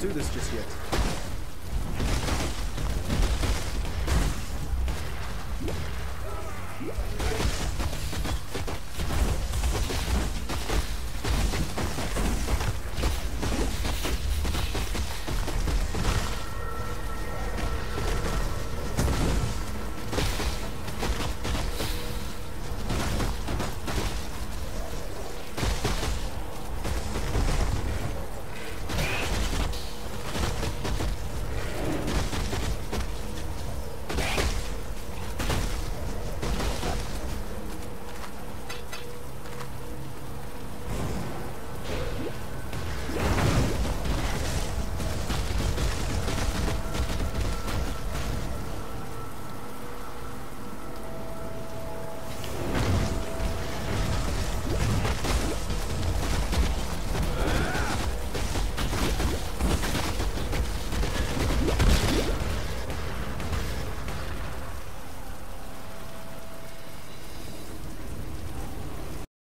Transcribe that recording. do this just yet.